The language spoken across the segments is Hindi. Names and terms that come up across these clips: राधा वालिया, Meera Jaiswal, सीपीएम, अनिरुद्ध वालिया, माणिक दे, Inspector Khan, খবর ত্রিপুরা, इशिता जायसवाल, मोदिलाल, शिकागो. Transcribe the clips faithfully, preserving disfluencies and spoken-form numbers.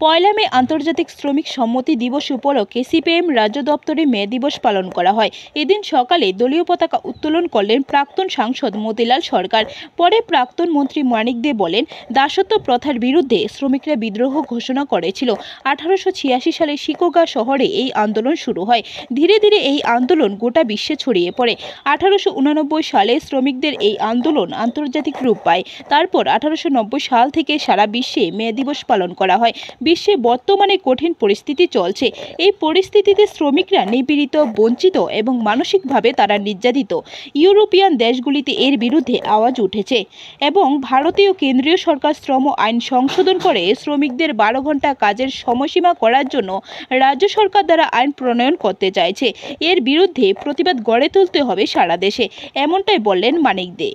पयला मे आंतर्जातिक श्रमिक सम्मति दिवस उपलक्षे सीपीएम राज्य दफ्तरे मे दिवस पालन करा हय। एदिन सकाले दलीय पताका उत्तोलन करलेन प्राक्तन सांसद मोदिलाल सरकार। परे प्राक्तन मंत्री माणिक दे बोलेन दासत्व प्रथार बिरुद्धे श्रमिकरा विद्रोह घोषणा करेछिलो। अठारोशो छियासी साले शिकागो शहरे एई आंदोलन शुरू हय। धीरे धीरे एई आंदोलन गोटा विश्वे छड़िए पड़े। अठारोशो उनानब्बई साले श्रमिकदेर एई आंदोलन आंतर्जातिक रूप पाय। तारपर अठारोशो नब्बई साल थेके सारा विश्वे मे दिवस पालन करा हय। विश्व बर्तमाने कठिन परिस्थिति चलछे। एई परिस्थितिते श्रमिकरा निपीड़ित वंचित एवं मानसिक भावे तारा निर्यातित। यूरोपियान देशगुलिते एर बिरुद्धे आवाज उठेछे एवं भारतीय केंद्रीय सरकार श्रम आईन संशोधन करे श्रमिकदेर बारो घंटा काजेर समयसीमा करार जन्य राज्य सरकार द्वारा आईन प्रणयन करते चाइछे। एर बिरुद्धे प्रतिबाद गड़े तुलते हबे सारा देशे, एमनटाई बोलेन माणिक दे।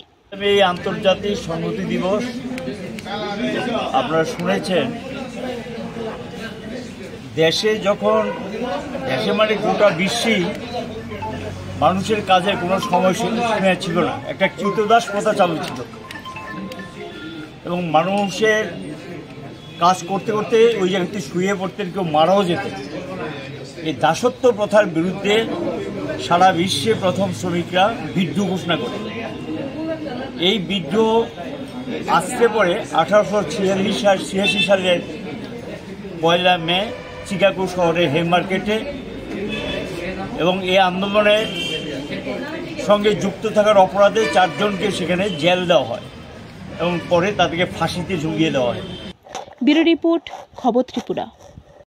एई आंतर्जातिक श्रमिक दिवस आपनारा शुनेछेन। देशे जखन देशे माने गोटा विश्वे मानुषेर काजेर कोनो समयसीमा छिलो ना, एकटा कृतदास प्रथा चालू छिलो एबं मानुषेर काज करते करते ओई जायगाते शुये पड़तेन, केउ माराओ जेतेन। एई दासत्व प्रथार बिरुद्धे सारा विश्वे प्रथम श्रमिकरा विद्रोह घोषणा करे। एई विद्रोह आसते पड़े अठारोशो छियाल्लिस साल छियासी सालेर पयला मे शिकागो शहरे हे मार्केटे एवं ए आंदोलনের সঙ্গে যুক্ত থাকার অপরাধে চারজনকে সেখানে জেল দেওয়া হয় এবং পরে তাদেরকে ফাঁসিতে ঝুলিয়ে দেওয়া হয়। ব্যুরো রিপোর্ট, খবর ত্রিপুরা।